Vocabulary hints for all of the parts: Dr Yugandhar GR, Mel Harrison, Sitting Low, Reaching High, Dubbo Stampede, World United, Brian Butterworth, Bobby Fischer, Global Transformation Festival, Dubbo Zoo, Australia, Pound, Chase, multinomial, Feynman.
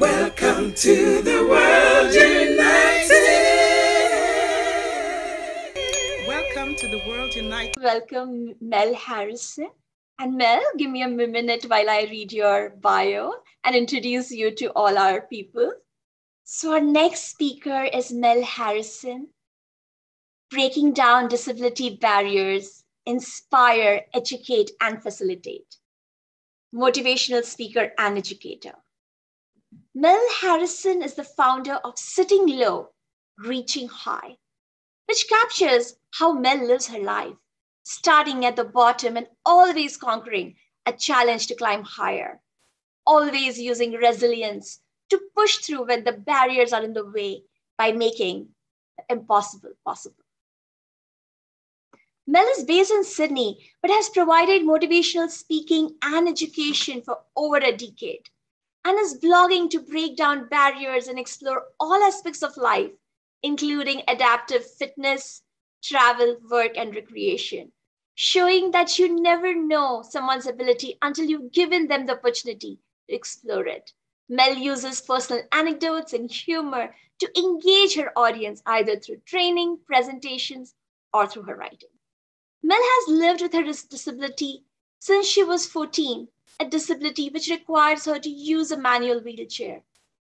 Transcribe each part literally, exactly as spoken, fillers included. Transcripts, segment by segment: Welcome to the World United. Welcome to the World United. Welcome, Mel Harrison. And Mel, give me a minute while I read your bio and introduce you to all our people. So our next speaker is Mel Harrison. Breaking down disability barriers, inspire, educate, and facilitate. Motivational speaker and educator. Mel Harrison is the founder of Sitting Low, Reaching High, which captures how Mel lives her life, starting at the bottom and always conquering a challenge to climb higher, always using resilience to push through when the barriers are in the way by making the impossible possible. Mel is based in Sydney, but has provided motivational speaking and education for over a decade, and is blogging to break down barriers and explore all aspects of life, including adaptive fitness, travel, work, and recreation, showing that you never know someone's ability until you've given them the opportunity to explore it. Mel uses personal anecdotes and humor to engage her audience, either through training, presentations, or through her writing. Mel has lived with her disability since she was fourteen, a disability which requires her to use a manual wheelchair.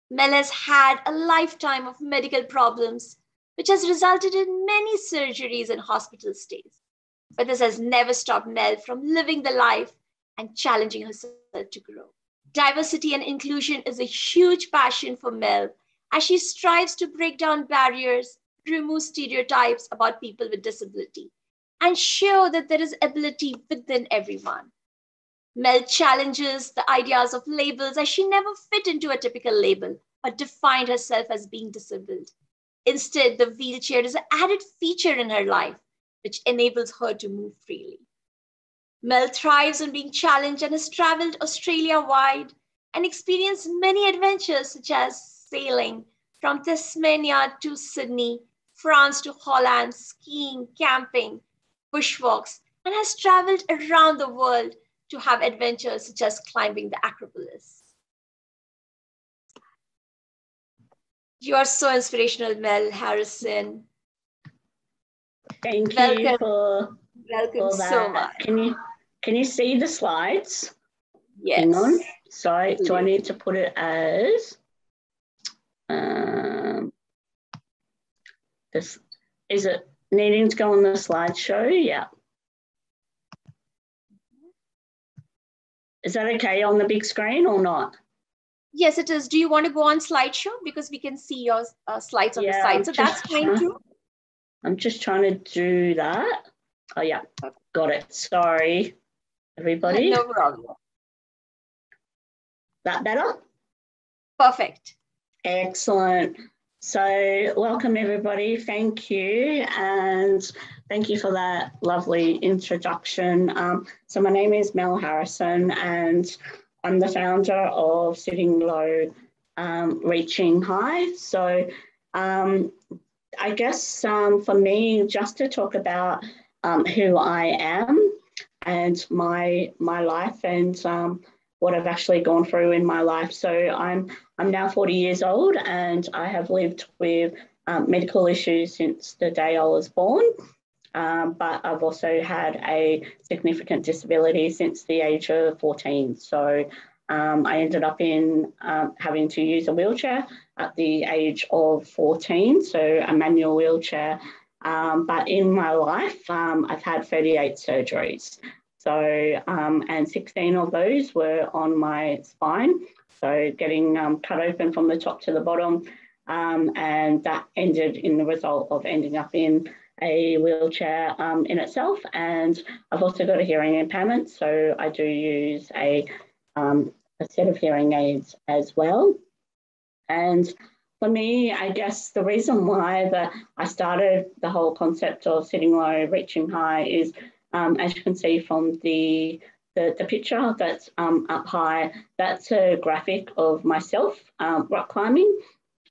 Mel has had a lifetime of medical problems, which has resulted in many surgeries and hospital stays. But this has never stopped Mel from living the life and challenging herself to grow. Diversity and inclusion is a huge passion for Mel, as she strives to break down barriers, remove stereotypes about people with disability, and show that there is ability within everyone. Mel challenges the ideas of labels, as she never fit into a typical label or defined herself as being disabled. Instead, the wheelchair is an added feature in her life, which enables her to move freely. Mel thrives on being challenged and has traveled Australia-wide and experienced many adventures, such as sailing from Tasmania to Sydney, France to Holland, skiing, camping, bushwalks, and has traveled around the world to have adventures such as climbing the Acropolis. You are so inspirational, Mel Harrison. Thank welcome. you for, welcome for that. so much. Can you, can you see the slides? Yes. Hang on. Sorry, do I need to put it as... Um, this is it needing to go on the slideshow? Yeah. Is that okay on the big screen or not? Yes, it is. Do you want to go on slideshow? Because we can see your uh, slides on yeah, the side. I'm so that's fine too. I'm just trying to do that. Oh yeah, got it. Sorry, everybody. No problem. That better? Perfect. Excellent. So welcome everybody. Thank you. And thank you for that lovely introduction. Um, so my name is Mel Harrison and I'm the founder of Sitting Low, um, Reaching High. So um, I guess um, for me, just to talk about um, who I am and my, my life and um, what I've actually gone through in my life. So I'm I'm now forty years old and I have lived with um, medical issues since the day I was born, um, but I've also had a significant disability since the age of fourteen. So um, I ended up in um, having to use a wheelchair at the age of fourteen, so a manual wheelchair. Um, but in my life, um, I've had thirty-eight surgeries. So, um, and sixteen of those were on my spine. So getting um, cut open from the top to the bottom. Um, and that ended in the result of ending up in a wheelchair um, in itself. And I've also got a hearing impairment. So I do use a, um, a set of hearing aids as well. And for me, I guess the reason why that I started the whole concept of Sitting Low, Reaching High is Um, as you can see from the, the, the picture that's um, up high, that's a graphic of myself um, rock climbing.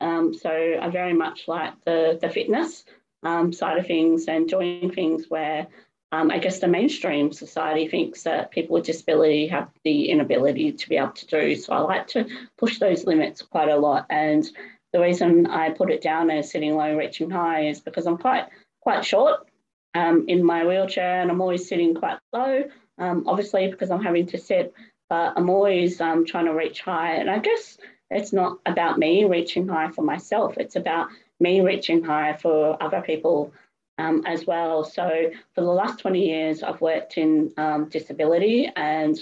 Um, so I very much like the, the fitness um, side of things and doing things where um, I guess the mainstream society thinks that people with disability have the inability to be able to do. So I like to push those limits quite a lot. And the reason I put it down as Sitting Low, Reaching High is because I'm quite quite short um, in my wheelchair, and I'm always sitting quite low, um, obviously because I'm having to sit, but I'm always um, trying to reach high. And I guess it's not about me reaching high for myself. It's about me reaching high for other people um, as well. So for the last twenty years, I've worked in um, disability, and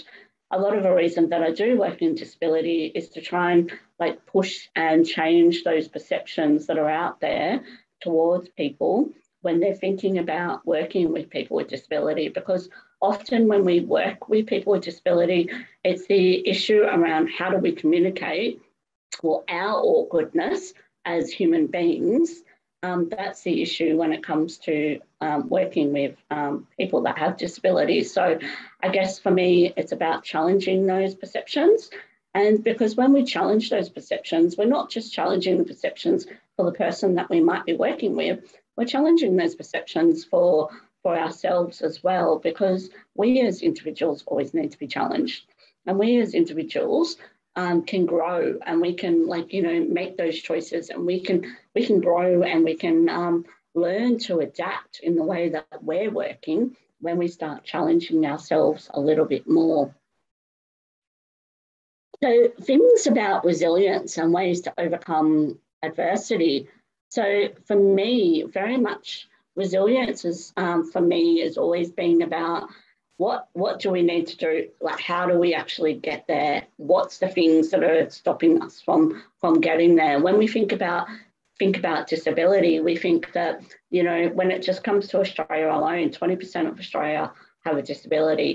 a lot of the reason that I do work in disability is to try and like push and change those perceptions that are out there towards people when they're thinking about working with people with disability. Because often when we work with people with disability, it's the issue around how do we communicate or our awkwardness as human beings. Um, that's the issue when it comes to um, working with um, people that have disabilities. So I guess for me, it's about challenging those perceptions. And because when we challenge those perceptions, we're not just challenging the perceptions for the person that we might be working with, we're challenging those perceptions for, for ourselves as well, because we as individuals always need to be challenged. And we as individuals Um, can grow, and we can like you know make those choices, and we can we can grow, and we can um, learn to adapt in the way that we're working when we start challenging ourselves a little bit more. So things about resilience and ways to overcome adversity. So for me, very much resilience is um, for me has always been about What, what do we need to do? Like, how do we actually get there? What's the things that are stopping us from, from getting there? When we think about, think about disability, we think that, you know, when it just comes to Australia alone, twenty percent of Australia have a disability.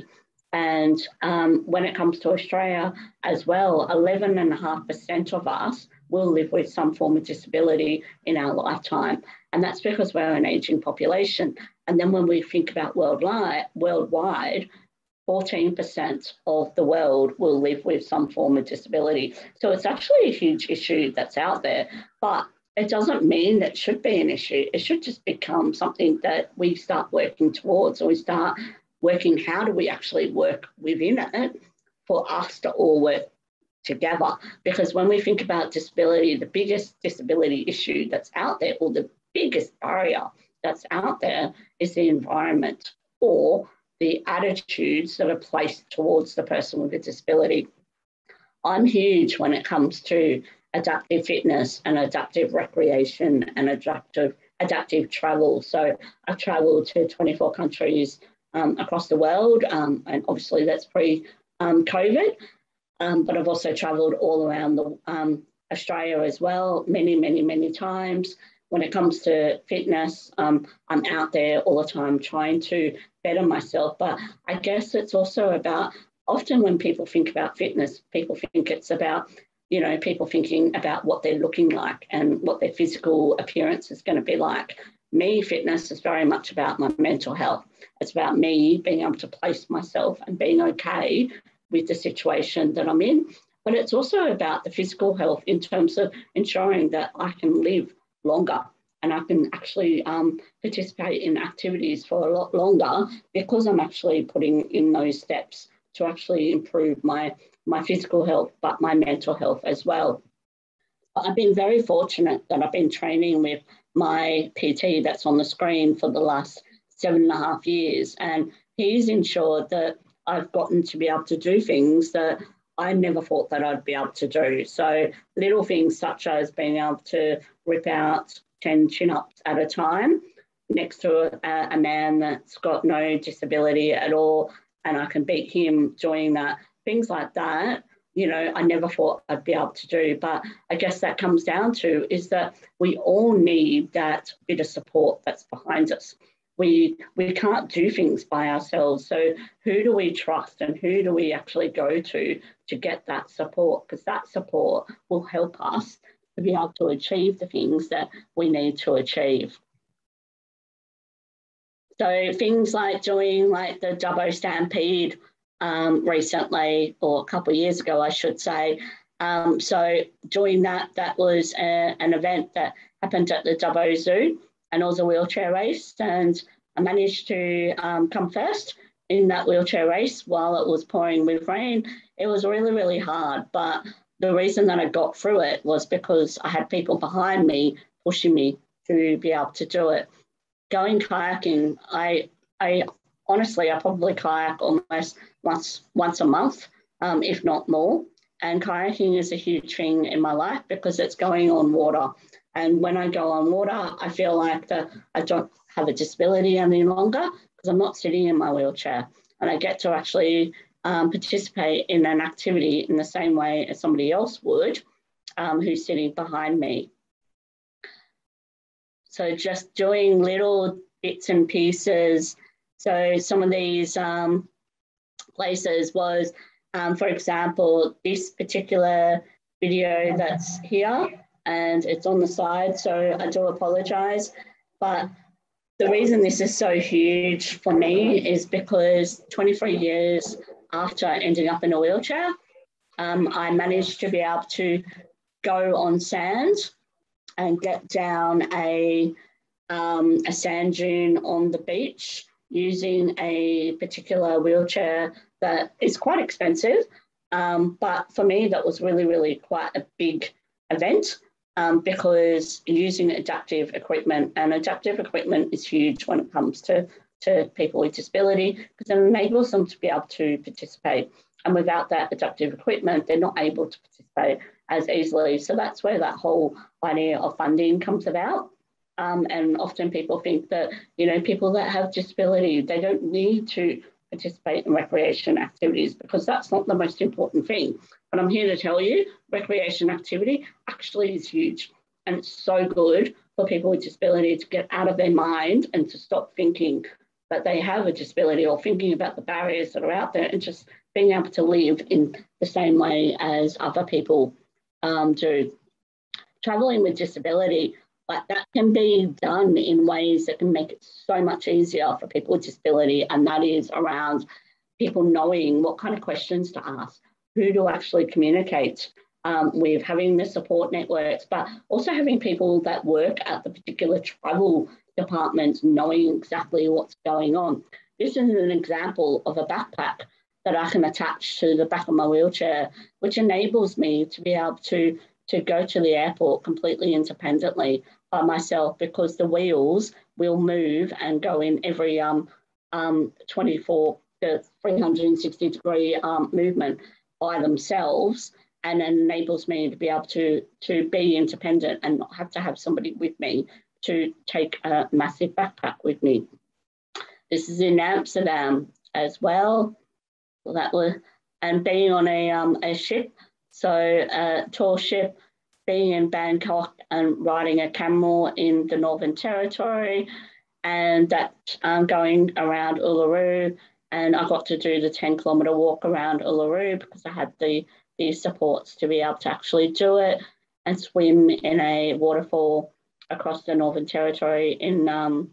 And um, when it comes to Australia as well, eleven and a half percent of us will live with some form of disability in our lifetime. And that's because we're an ageing population. And then when we think about worldwide, worldwide, fourteen percent of the world will live with some form of disability. So it's actually a huge issue that's out there, but it doesn't mean that it should be an issue. It should just become something that we start working towards, or we start working how do we actually work within it for us to all work together. Because when we think about disability, the biggest disability issue that's out there, or the biggest barrier that's out there, is the environment or the attitudes that are placed towards the person with a disability. I'm huge when it comes to adaptive fitness and adaptive recreation and adaptive, adaptive travel. So I've travelled to twenty-four countries um, across the world, um, and obviously that's pre-COVID, um, um, but I've also travelled all around the, um, Australia as well, many, many, many times. When it comes to fitness, um, I'm out there all the time trying to better myself. But I guess it's also about, often when people think about fitness, people think it's about, you know, people thinking about what they're looking like and what their physical appearance is going to be like. Me, fitness is very much about my mental health. It's about me being able to place myself and being okay with the situation that I'm in. But it's also about the physical health in terms of ensuring that I can live longer, and I can actually um, participate in activities for a lot longer, because I'm actually putting in those steps to actually improve my, my physical health, but my mental health as well. I've been very fortunate that I've been training with my P T that's on the screen for the last seven and a half years, and he's ensured that I've gotten to be able to do things that I never thought that I'd be able to do. So little things such as being able to rip out ten chin-ups at a time next to a, a man that's got no disability at all, and I can beat him doing that. Things like that, you know, I never thought I'd be able to do. But I guess that comes down to is that we all need that bit of support that's behind us. We, we can't do things by ourselves. So who do we trust, and who do we actually go to to get that support? Because that support will help us to be able to achieve the things that we need to achieve. So things like doing like the Dubbo Stampede um, recently, or a couple of years ago, I should say. Um, so doing that, that was a, an event that happened at the Dubbo Zoo. And it was a wheelchair race, and I managed to um, come first in that wheelchair race while it was pouring with rain. It was really, really hard. But the reason that I got through it was because I had people behind me pushing me to be able to do it. Going kayaking, I, I honestly, I probably kayak almost once, once a month, um, if not more. And kayaking is a huge thing in my life because it's going on water. And when I go on water, I feel like the, I don't have a disability any longer because I'm not sitting in my wheelchair. And I get to actually um, participate in an activity in the same way as somebody else would um, who's sitting behind me. So just doing little bits and pieces. So some of these um, places was, um, for example, this particular video that's here, and it's on the side, so I do apologise. But the reason this is so huge for me is because twenty-three years after ending up in a wheelchair, um, I managed to be able to go on sand and get down a, um, a sand dune on the beach using a particular wheelchair that is quite expensive. Um, but for me, that was really, really quite a big event um, because using adaptive equipment, and adaptive equipment is huge when it comes to, to people with disability because it enables them to be able to participate. And without that adaptive equipment, they're not able to participate as easily. So that's where that whole idea of funding comes about. Um, and often people think that, you know, people that have disability, they don't need to participate in recreation activities because that's not the most important thing. But I'm here to tell you, recreation activity actually is huge. And it's so good for people with disability to get out of their mind and to stop thinking that they have a disability or thinking about the barriers that are out there and just being able to live in the same way as other people um, do. Traveling with disability, like that can be done in ways that can make it so much easier for people with disability, and that is around people knowing what kind of questions to ask, who to actually communicate um, with, having the support networks, but also having people that work at the particular travel departments knowing exactly what's going on. This is an example of a backpack that I can attach to the back of my wheelchair, which enables me to be able to, to go to the airport completely independently by myself because the wheels will move and go in every um, um, twenty-four to three hundred sixty degree um, movement by themselves, and enables me to be able to, to be independent and not have to have somebody with me to take a massive backpack with me. This is in Amsterdam as well. Well, that was, and being on a, um, a ship, so a tall ship, being in Bangkok and riding a camel in the Northern Territory, and that um, going around Uluru, and I got to do the ten kilometre walk around Uluru because I had the, the supports to be able to actually do it, and swim in a waterfall across the Northern Territory, in um,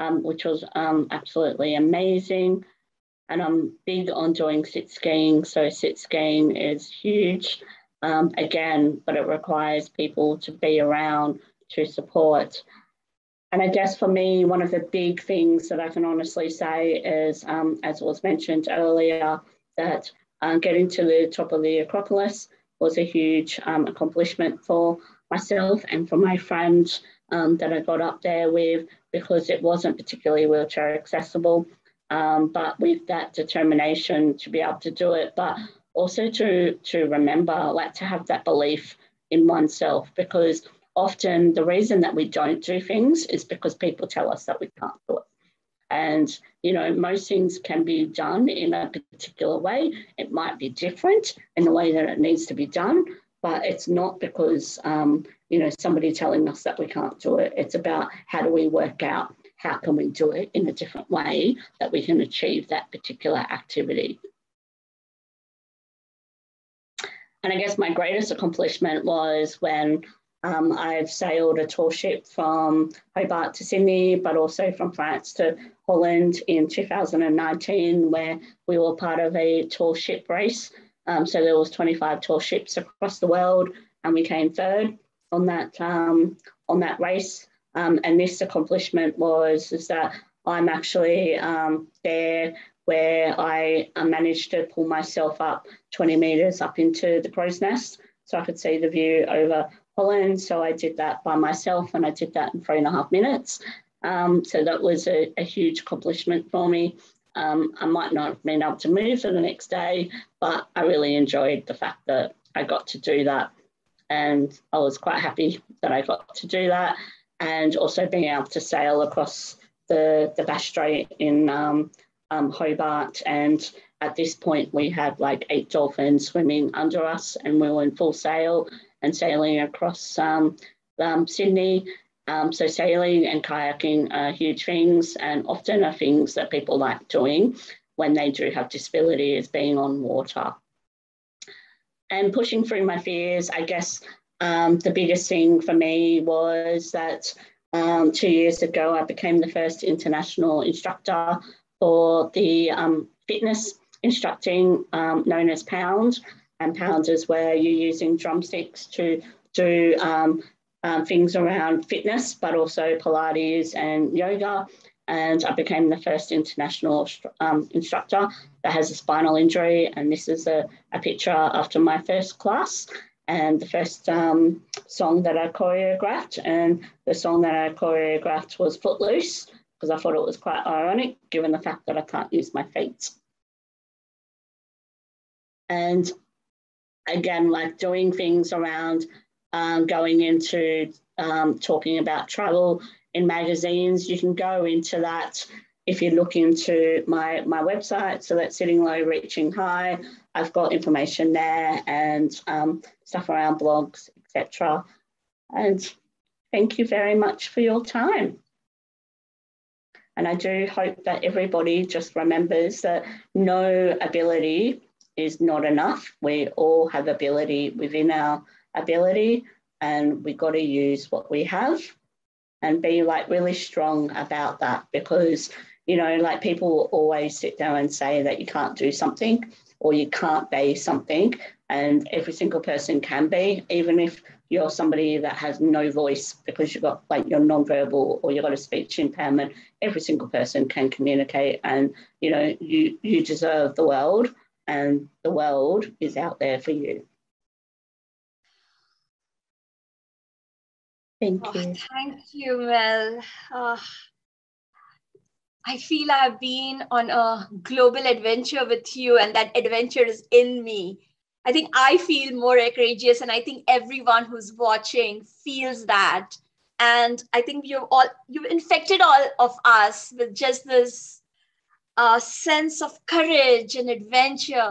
um, which was um, absolutely amazing. And I'm big on doing sit skiing. So sit skiing is huge, um, again, but it requires people to be around to support. And I guess for me, one of the big things that I can honestly say is, um, as was mentioned earlier, that um, getting to the top of the Acropolis was a huge um, accomplishment for myself and for my friend um, that I got up there with, because it wasn't particularly wheelchair accessible. Um, but with that determination to be able to do it, but also to, to remember, like to have that belief in oneself, because often the reason that we don't do things is because people tell us that we can't do it. And, you know, most things can be done in a particular way. It might be different in the way that it needs to be done, but it's not because, um, you know, somebody telling us that we can't do it. It's about how do we work out how can we do it in a different way that we can achieve that particular activity. And I guess my greatest accomplishment was when um, I've sailed a tall ship from Hobart to Sydney, but also from France to Holland in two thousand nineteen, where we were part of a tall ship race. Um, so there was twenty-five tall ships across the world, and we came third on that, um, on that race. Um, and this accomplishment was is that I'm actually um, there where I managed to pull myself up twenty metres up into the crow's nest so I could see the view over Holland. So I did that by myself and I did that in three and a half minutes. Um, so that was a, a huge accomplishment for me. Um, I might not have been able to move for the next day, but I really enjoyed the fact that I got to do that. And I was quite happy that I got to do that. And also being able to sail across the, the Bass Strait in um, um, Hobart. And at this point, we had like eight dolphins swimming under us and we were in full sail and sailing across um, um, Sydney. Um, so sailing and kayaking are huge things and often are things that people like doing when they do have disability is being on water. And pushing through my fears, I guess um, the biggest thing for me was that um, two years ago, I became the first international instructor for the um, fitness instructing um, known as Pound. And Pound is where you're using drumsticks to do um, Um, things around fitness, but also Pilates and yoga. And I became the first international um, instructor that has a spinal injury. And this is a, a picture after my first class and the first um, song that I choreographed. And the song that I choreographed was Footloose, because I thought it was quite ironic, given the fact that I can't use my feet. And again, like doing things around Um, going into um, talking about travel in magazines. You can go into that if you look into my, my website. So that's Sitting Low, Reaching High. I've got information there and um, stuff around blogs, et cetera. And thank you very much for your time. And I do hope that everybody just remembers that no ability is not enough. We all have ability within our ability and we got to use what we have and be like really strong about that, because you know like people always sit there and say that you can't do something or you can't be something, and every single person can be, even if you're somebody that has no voice because you've got like you're nonverbal or you've got a speech impairment. Every single person can communicate, and you know you you deserve the world, and the world is out there for you. Thank you. Oh, thank you, Mel. Oh, I feel I've been on a global adventure with you, and that adventure is in me. I think I feel more courageous, and I think everyone who's watching feels that. And I think you've all you've infected all of us with just this uh, sense of courage and adventure.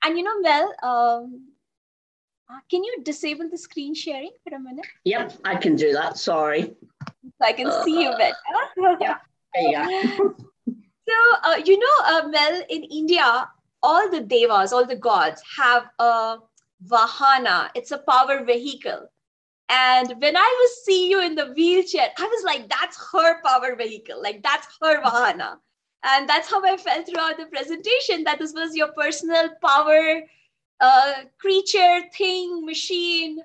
And you know, Mel, um, can you disable the screen sharing for a minute? Yep, I can do that. Sorry. So I can uh, see you better. Yeah, yeah. So, uh, you know, uh, Mel, in India, all the devas, all the gods have a vahana. It's a power vehicle. And when I was seeing you in the wheelchair, I was like, that's her power vehicle. Like, that's her vahana. And that's how I felt throughout the presentation, that this was your personal power Uh, creature, thing, machine,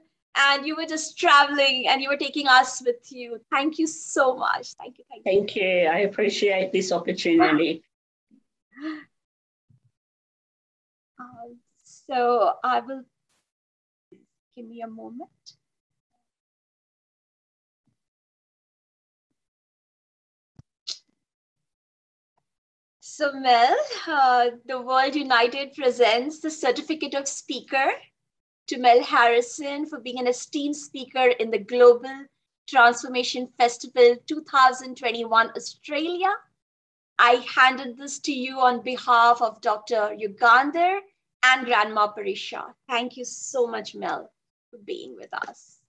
and you were just traveling and you were taking us with you. Thank you so much. Thank you. Thank, thank you. you. I appreciate this opportunity. Um, so I will, give me a moment. So Mel, uh, the World United presents the Certificate of Speaker to Mel Harrison for being an esteemed speaker in the Global Transformation Festival two thousand twenty-one Australia. I handed this to you on behalf of Doctor Yugandhar and Grandma Parisha. Thank you so much, Mel, for being with us.